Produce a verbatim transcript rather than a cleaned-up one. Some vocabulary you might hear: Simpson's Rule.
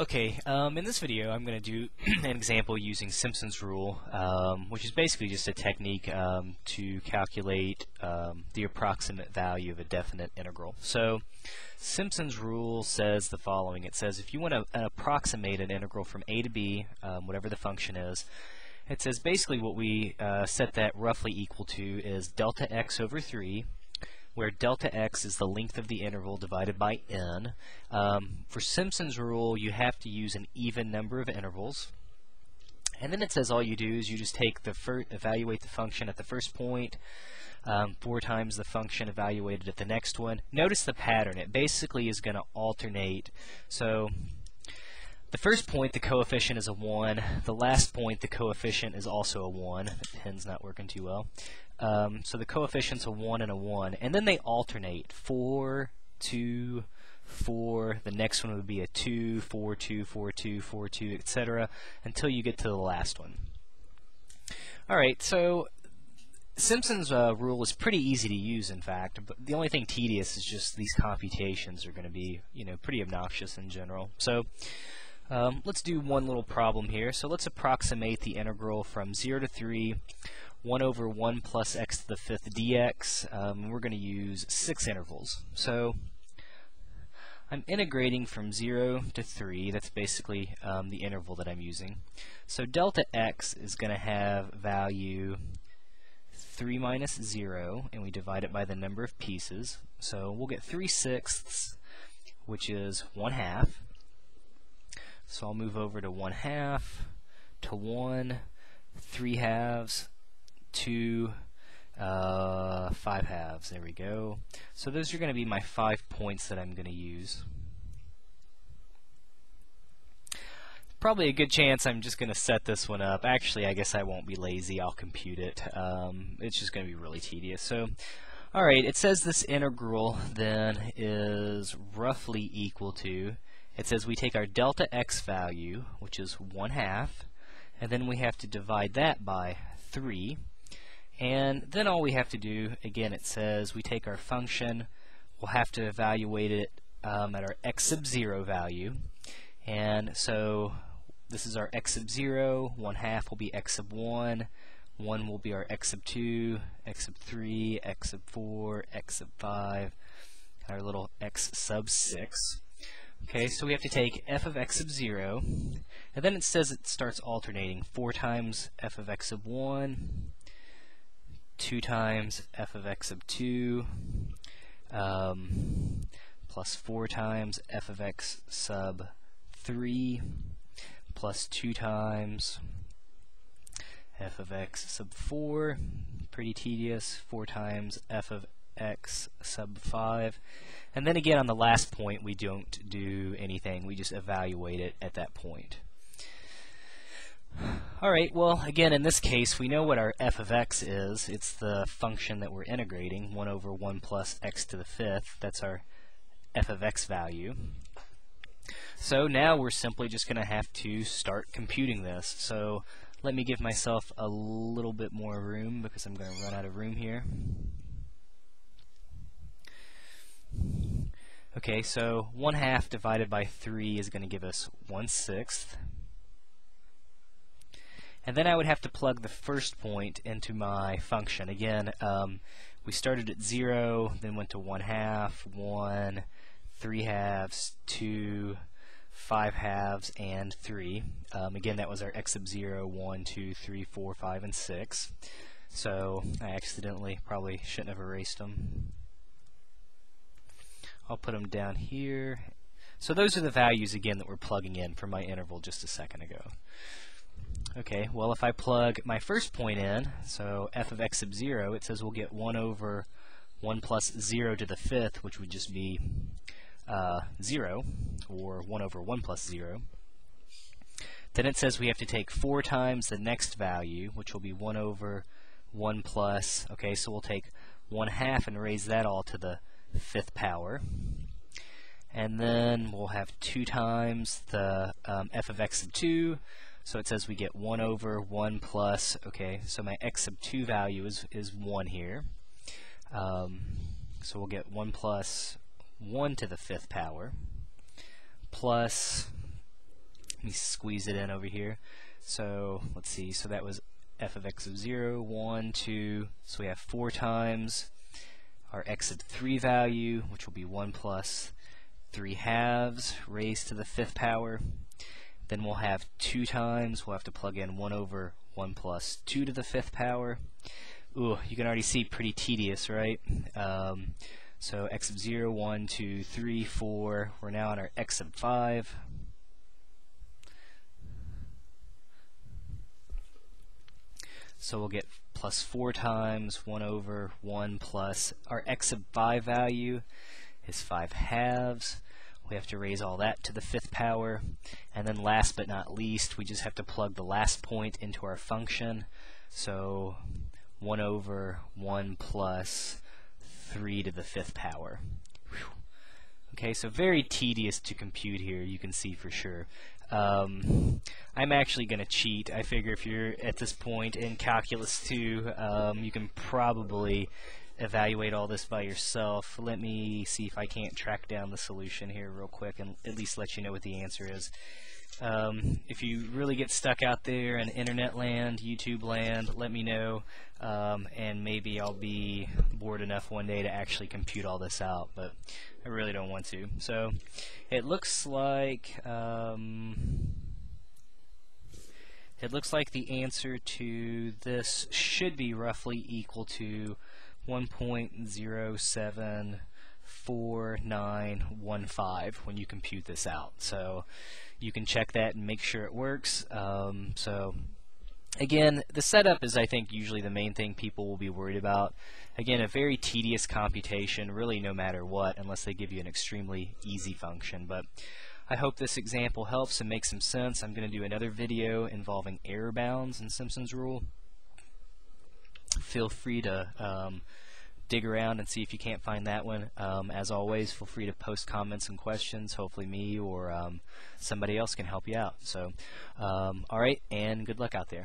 Okay, um, in this video I'm going to do an example using Simpson's Rule, um, which is basically just a technique um, to calculate um, the approximate value of a definite integral. So Simpson's Rule says the following. It says if you want to approximate an integral from a to b, um, whatever the function is, it says basically what we uh, set that roughly equal to is delta x over three, where delta x is the length of the interval divided by n. Um, for Simpson's Rule, you have to use an even number of intervals. And then it says all you do is you just take the fir evaluate the function at the first point, um, four times the function evaluated at the next one. Notice the pattern. It basically is going to alternate. So the first point, the coefficient is a one. The last point, the coefficient is also a one. The pen's not working too well. Um, so the coefficients are one and a one, and then they alternate. four, two, four, the next one would be a two, four, two, four, two, four, two, et cetera, until you get to the last one. Alright, so Simpson's uh, Rule is pretty easy to use, in fact, but the only thing tedious is just these computations are going to be, you know, pretty obnoxious in general. So um, let's do one little problem here. So let's approximate the integral from zero to three, one over one plus x to the fifth dx. Um, we're going to use six intervals. So I'm integrating from zero to three. That's basically um, the interval that I'm using. So delta x is going to have value three minus zero, and we divide it by the number of pieces. So we'll get three sixths, which is one half. So I'll move over to one half, to one, three halves, two, uh, five halves. There we go. So those are going to be my five points that I'm going to use. Probably a good chance I'm just going to set this one up. Actually, I guess I won't be lazy. I'll compute it. Um, it's just going to be really tedious. So, all right, it says this integral then is roughly equal to, it says we take our delta x value, which is one half, and then we have to divide that by three. And then all we have to do, again, it says we take our function, we'll have to evaluate it um, at our x sub zero value. And so this is our x sub zero, one half will be x sub one, one will be our x sub two, x sub three, x sub four, x sub five, our little x sub six. Okay, so we have to take f of x sub zero, and then it says it starts alternating, four times f of x sub one, two times f of x sub two, um, plus four times f of x sub three, plus two times f of x sub four, pretty tedious, four times f of x sub five, and then again on the last point we don't do anything, we just evaluate it at that point. Alright, well, again, in this case, we know what our f of x is. It's the function that we're integrating, one over one plus x to the fifth. That's our f of x value. So now we're simply just going to have to start computing this. So let me give myself a little bit more room because I'm going to run out of room here. Okay, so one half divided by three is going to give us one sixth. And then I would have to plug the first point into my function. Again, um, we started at zero, then went to one half, one, three halves, two, five halves, and three. Um, again, that was our x sub zero, one, two, three, four, five, and six. So I accidentally probably shouldn't have erased them. I'll put them down here. So those are the values, again, that we're plugging in for my interval just a second ago. Okay, well, if I plug my first point in, so f of x sub zero, it says we'll get one over one plus zero to the fifth, which would just be uh, zero, or one over one plus zero. Then it says we have to take four times the next value, which will be one over one plus, okay, so we'll take one half and raise that all to the fifth power. And then we'll have two times the um, f of x sub two, so it says we get one over one plus, okay, so my x sub two value is, is one here. Um, so we'll get one plus one to the fifth power, plus Let me squeeze it in over here. So let's see, so that was f of x of zero, one, two, so we have four times our x of three value, which will be one plus three halves raised to the fifth power. Then we'll have two times, we'll have to plug in one over one plus two to the fifth power. Ooh, you can already see pretty tedious, right? Um, so x of zero, one, two, three, four, we're now on our x of five. So we'll get plus four times one over one plus our x of five value is five halves. We have to raise all that to the fifth power. And then last but not least, we just have to plug the last point into our function. So one over one plus three to the fifth power. Whew. Okay, so very tedious to compute here, you can see for sure. Um, I'm actually going to cheat. I figure if you're at this point in Calculus two, um, you can probably evaluate all this by yourself. Let me see if I can't track down the solution here real quick and at least let you know what the answer is. Um, if you really get stuck out there in internet land, YouTube land, let me know, um, and maybe I'll be bored enough one day to actually compute all this out, but I really don't want to. So it looks like um, it looks like the answer to this should be roughly equal to one point zero seven four nine one five when you compute this out. So you can check that and make sure it works. Um, so again, the setup is, I think, usually the main thing people will be worried about. Again, a very tedious computation, really no matter what, unless they give you an extremely easy function. But I hope this example helps and makes some sense. I'm going to do another video involving error bounds in Simpson's Rule. Feel free to um, dig around and see if you can't find that one. Um, as always, feel free to post comments and questions. Hopefully me or um, somebody else can help you out. So, um, alright, and good luck out there.